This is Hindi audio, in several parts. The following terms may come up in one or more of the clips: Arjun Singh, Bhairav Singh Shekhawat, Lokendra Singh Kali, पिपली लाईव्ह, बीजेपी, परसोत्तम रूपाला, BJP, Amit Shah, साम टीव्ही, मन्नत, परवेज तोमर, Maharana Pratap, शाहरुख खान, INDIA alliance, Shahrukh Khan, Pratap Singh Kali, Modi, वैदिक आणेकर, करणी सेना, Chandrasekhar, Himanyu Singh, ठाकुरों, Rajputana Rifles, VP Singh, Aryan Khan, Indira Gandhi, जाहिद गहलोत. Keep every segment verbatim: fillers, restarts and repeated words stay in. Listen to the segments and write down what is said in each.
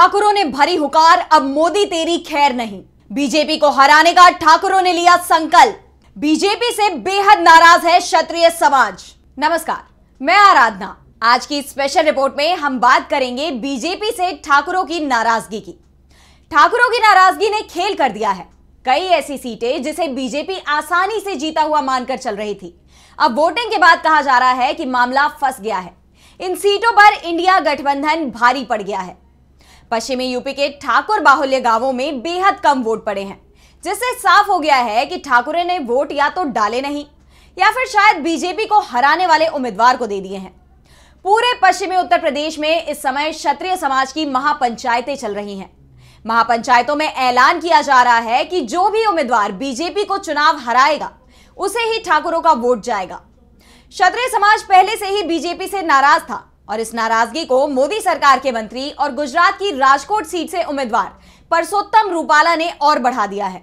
ठाकुरों ने भरी हुकार, अब मोदी तेरी खैर नहीं। बीजेपी को हराने का ठाकुरों ने लिया संकल्प। बीजेपी से बेहद नाराज है क्षत्रिय समाज। नमस्कार, मैं आराधना। आज की स्पेशल रिपोर्ट में हम बात करेंगे बीजेपी से ठाकुरों की नाराजगी की। ठाकुरों की नाराजगी ने खेल कर दिया है। कई ऐसी सीटें जिसे बीजेपी आसानी से जीता हुआ मानकर चल रही थी, अब वोटिंग के बाद कहा जा रहा है कि मामला फंस गया है। इन सीटों पर इंडिया गठबंधन भारी पड़ गया है। पश्चिमी यूपी के ठाकुर बाहुल्य गांवों में बेहद कम वोट पड़े हैं, जिससे साफ हो गया है कि ठाकुरों ने वोट या तो डाले नहीं या फिर शायद बीजेपी को हराने वाले उम्मीदवार को दे दिए हैं। पूरे पश्चिमी उत्तर प्रदेश में इस समय क्षत्रिय समाज की महापंचायतें चल रही हैं। महापंचायतों में ऐलान किया जा रहा है कि जो भी उम्मीदवार बीजेपी को चुनाव हराएगा उसे ही ठाकुरों का वोट जाएगा। क्षत्रिय समाज पहले से ही बीजेपी से नाराज था और इस नाराजगी को मोदी सरकार के मंत्री और गुजरात की राजकोट सीट से उम्मीदवार परसोत्तम रूपाला ने और बढ़ा दिया है।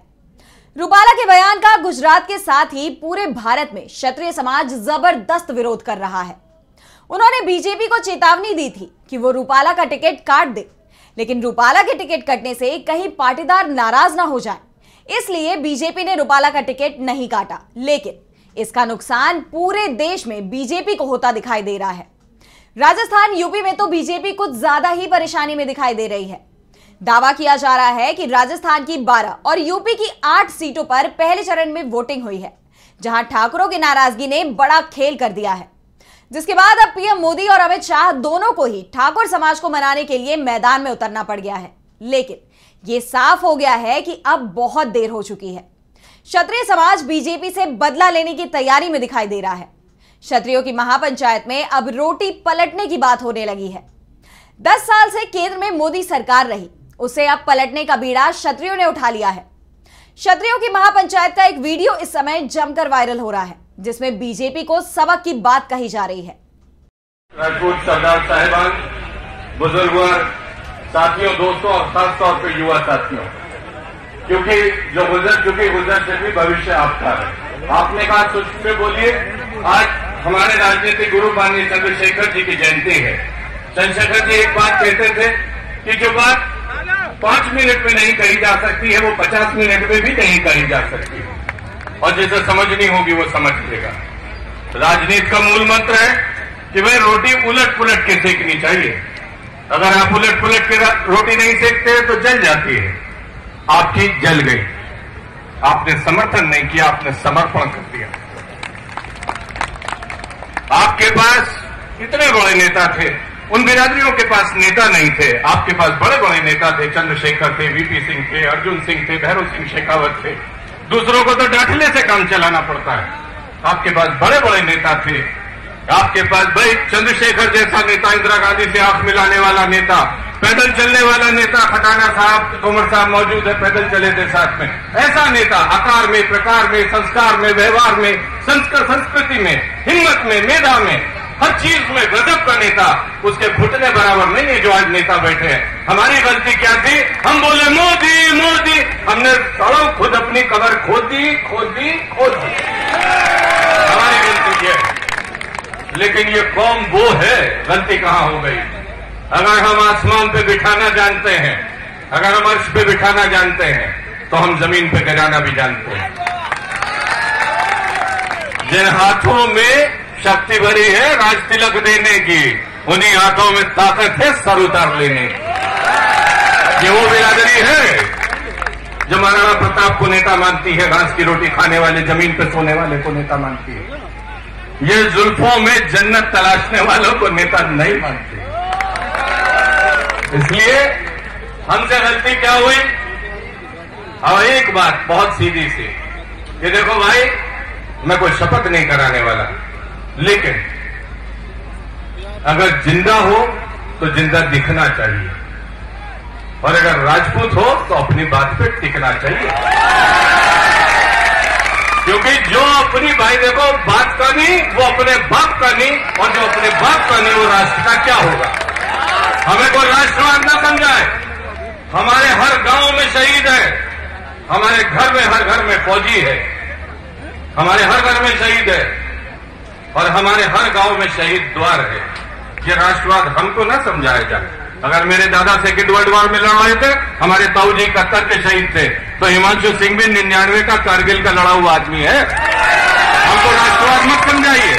रूपाला के बयान का गुजरात के साथ ही पूरे भारत में क्षत्रिय समाज जबरदस्त विरोध कर रहा है। उन्होंने बीजेपी को चेतावनी दी थी कि वो रूपाला का टिकट काट दे, लेकिन रूपाला के टिकट कटने से कहीं पाटीदार नाराज ना हो जाए, इसलिए बीजेपी ने रूपाला का टिकट नहीं काटा। लेकिन इसका नुकसान पूरे देश में बीजेपी को होता दिखाई दे रहा है। राजस्थान, यूपी में तो बीजेपी कुछ ज्यादा ही परेशानी में दिखाई दे रही है। दावा किया जा रहा है कि राजस्थान की बारह और यूपी की आठ सीटों पर पहले चरण में वोटिंग हुई है, जहां ठाकुरों की नाराजगी ने बड़ा खेल कर दिया है, जिसके बाद अब पीएम मोदी और अमित शाह दोनों को ही ठाकुर समाज को मनाने के लिए मैदान में उतरना पड़ गया है। लेकिन यह साफ हो गया है कि अब बहुत देर हो चुकी है। क्षत्रिय समाज बीजेपी से बदला लेने की तैयारी में दिखाई दे रहा है। क्षत्रियों की महापंचायत में अब रोटी पलटने की बात होने लगी है। दस साल से केंद्र में मोदी सरकार रही, उसे अब पलटने का बीड़ा क्षत्रियों ने उठा लिया है। क्षत्रियों की महापंचायत का एक वीडियो इस समय जमकर वायरल हो रहा है, जिसमें बीजेपी को सबक की बात कही जा रही है। राजपूत सरदार साहिबान, बुजुर्ग साथियों, दोस्तों और खास तौर पर युवा साथियों, क्योंकि जो गुजर चुके गुजर से भी भविष्य आपका है। आपने कहा सुस्त में बोलिए। आज हमारे राजनीतिक गुरु माननीय चंद्रशेखर जी की जयंती है। चंद्रशेखर जी एक बात कहते थे कि जो बात पांच मिनट में नहीं कही जा सकती है वो पचास मिनट में भी नहीं कही जा सकती है, और जिसे समझनी होगी वो समझ लेगा। राजनीति का मूल मंत्र है कि भाई रोटी उलट पुलट के सेकनी चाहिए। अगर आप उलट पुलट के रोटी नहीं सेकते तो जल जाती है। आपकी जल गई, आपने समर्थन नहीं किया, आपने समर्पण कर दिया। आपके पास इतने बड़े नेता थे, उन बिरादरियों के पास नेता नहीं थे। आपके पास बड़े बड़े नेता थे, चंद्रशेखर थे, वीपी सिंह थे, अर्जुन सिंह थे, भैरव सिंह शेखावत थे। दूसरों को तो डांटने से काम चलाना पड़ता है। आपके पास बड़े बड़े नेता थे। आपके पास भाई चंद्रशेखर जैसा नेता, इंदिरा गांधी से आंख मिलाने वाला नेता, पैदल चलने वाला नेता, खटाना साहब, तोमर साहब मौजूद है, पैदल चले थे साथ में, ऐसा नेता आकार में, प्रकार में, संस्कार में, व्यवहार में, संस्कृत संस्कृति में, हिम्मत में, मेधा में, हर चीज में गजब का नेता, उसके घुटने बराबर नहीं है जो आज नेता बैठे हैं। हमारी गलती क्या थी? हम बोले मोदी मोदी, हमने सड़ों खुद अपनी कबर खोद दी खोद दी खोद दी। हमारी गलती ये है। लेकिन ये कौम वो है, गलती कहाँ हो गई? अगर हम आसमान पे बिठाना जानते हैं, अगर हम अर्श पे बिठाना जानते हैं, तो हम जमीन पे गिराना भी जानते हैं। जिन हाथों में शक्ति भरी है राज तिलक देने की, उन्हीं हाथों में ताकत है सर उतार लेने की। ये वो बिरादरी है जो महाराणा प्रताप को नेता मानती है, घास की रोटी खाने वाले, जमीन पर सोने वाले को नेता मानती है। ये जुल्फों में जन्नत तलाशने वालों को नेता नहीं मानती। इसलिए हमसे गलती क्या हुई? और एक बात बहुत सीधी सी, ये देखो भाई, मैं कोई शपथ नहीं कराने वाला, लेकिन अगर जिंदा हो तो जिंदा दिखना चाहिए, और अगर राजपूत हो तो अपनी बात पे टिकना चाहिए। क्योंकि जो अपनी, भाई देखो, बात का नहीं वो अपने बाप का नहीं, और जो अपने बाप का नहीं वो राष्ट्र का क्या होगा? हमें कोई राष्ट्रवाद ना समझाए। हमारे हर गांव में शहीद है, हमारे घर में हर घर में फौजी है, हमारे हर घर में शहीद है, और हमारे हर गांव में शहीद द्वार है। ये राष्ट्रवाद हमको ना समझाया जाए। अगर मेरे दादा सेकेंड वर्ल्ड वॉर में लड़ रहे थे, हमारे ताऊ जी इकहत्तर के शहीद थे, तो हिमांशु सिंह भी निन्यानवे का कारगिल का लड़ा हुआ आदमी है। हमको राष्ट्रवाद मत समझाइए।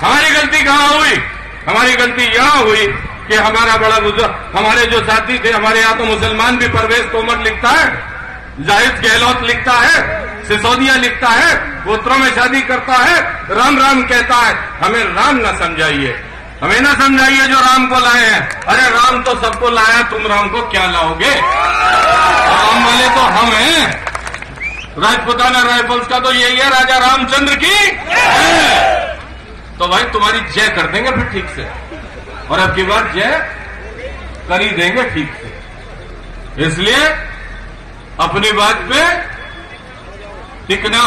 हमारी गलती कहाँ हुई? हमारी गलती यहाँ हुई कि हमारा बड़ा बुजुर्ग, हमारे जो साथी थे, हमारे यहाँ तो मुसलमान भी परवेज तोमर लिखता है, जाहिद गहलोत लिखता है, सिसोदिया लिखता है, गोत्रों में शादी करता है, राम राम कहता है। हमें राम ना समझाइए, हमें ना समझाइए जो राम को लाए हैं। अरे राम तो सबको लाया, तुम राम को क्या लाओगे? राम वाले तो हम हैं। राजपुताना राइफल्स का तो यही है, राजा रामचंद्र की तो भाई तुम्हारी जय कर देंगे फिर ठीक से, और अब की बार जय कर ही देंगे ठीक से। इसलिए अपनी बात पे टिकना,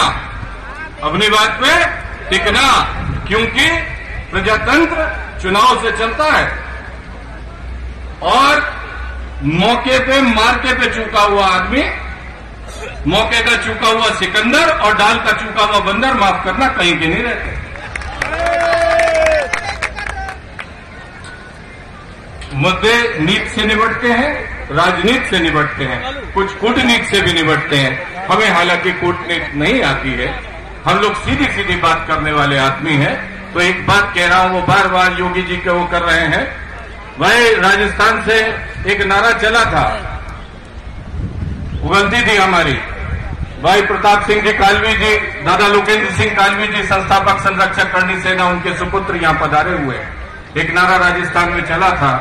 अपनी बात पे टिकना, क्योंकि प्रजातंत्र चुनाव से चलता है और मौके पे मार्के पे चूका हुआ आदमी, मौके का चूका हुआ सिकंदर और डाल का चूका हुआ बंदर, माफ करना, कहीं के नहीं रहते। मुद्दे नीति से निपटते हैं, राजनीति से निपटते हैं, कुछ कूटनीति से भी निपटते हैं। हमें हालांकि कूटनीति नहीं आती है, हम लोग सीधी सीधी बात करने वाले आदमी हैं। तो एक बात कह रहा हूं, वो बार बार योगी जी के वो कर रहे हैं। भाई राजस्थान से एक नारा चला था, गलती थी हमारी। भाई प्रताप सिंह जी कालवी जी, दादा लोकेन्द्र सिंह कालवी जी, संस्थापक संरक्षक करणी सेना, उनके सुपुत्र यहाँ पधारे हुए, एक नारा राजस्थान में चला था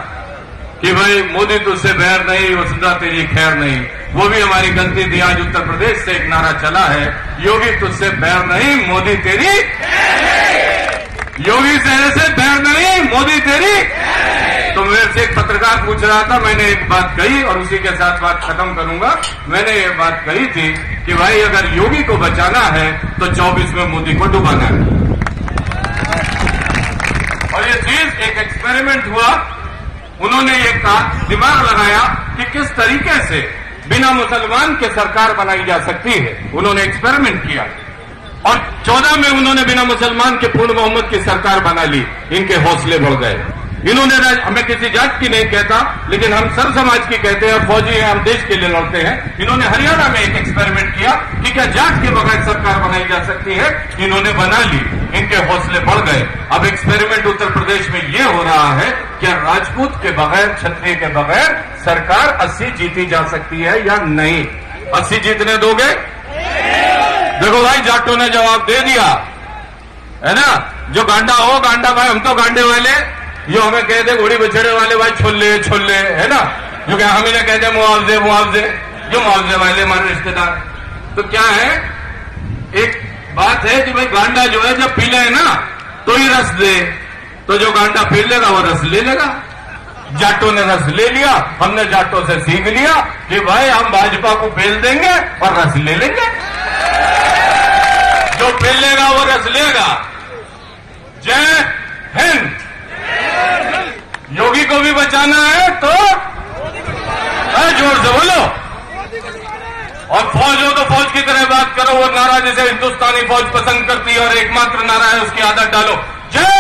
कि भाई मोदी तुझसे बैर नहीं, वसुंधरा तेरी खैर नहीं। वो भी हमारी गलती थी। आज उत्तर प्रदेश से एक नारा चला है, योगी तुझसे बैर नहीं, मोदी तेरी, योगी सहरे से बैर नहीं, मोदी तेरी। तो मेरे से एक पत्रकार पूछ रहा था, मैंने एक बात कही और उसी के साथ बात खत्म करूंगा। मैंने ये बात कही थी कि भाई अगर योगी को बचाना है तो चौबीस में मोदी को डुबाना है। और ये चीज एक एक्सपेरिमेंट हुआ, उन्होंने ये कहा, दिमाग लगाया कि किस तरीके से बिना मुसलमान के सरकार बनाई जा सकती है। उन्होंने एक्सपेरिमेंट किया और चौदह में उन्होंने बिना मुसलमान के पूर्ण बहुमत की सरकार बना ली। इनके हौसले बढ़ गए। इन्होंने, हमें किसी जात की नहीं कहता, लेकिन हम सर्व समाज की कहते हैं, फौजी हैं, हम देश के लिए लड़ते हैं। इन्होंने हरियाणा में एक एक्सपेरिमेंट किया कि क्या जात के बगैर सरकार बनाई जा सकती है। इन्होंने बना ली, इनके हौसले बढ़ गए। अब एक्सपेरिमेंट उत्तर प्रदेश में ये हो रहा है, क्या राजपूत के बगैर, क्षत्रिय के बगैर सरकार अस्सी जीती जा सकती है या नहीं? अस्सी जीतने दोगे? देखो भाई, जाटों ने जवाब दे दिया है ना, जो गांडा हो गांडा, भाई हम तो गांडे वाले, जो हमें कह दे घोड़ी बछड़े वाले, भाई छोले छोले, है ना, जो क्या हम इन्हें कह दे मुआवजे मुआवजे, जो मुआवजे वाले हमारे रिश्तेदार। तो क्या है, एक बात है कि भाई गांडा जो है, जब पी ले ना तो ही रस दे, तो जो गांडा पी लेगा वो रस ले लेगा। जाटों ने रस ले लिया, हमने जाटों से सीख लिया कि भाई हम भाजपा को बेल देंगे और रस ले लेंगे, जो बेल लेगा वो रस लेगा। जय हिंद। योगी को भी बचाना है तो जोर से बोलो, और फौज हो तो फौज की तरह बात करो। वो नारा जिसे हिंदुस्तानी फौज पसंद करती है और एकमात्र नारा है, उसकी आदत डालो, जय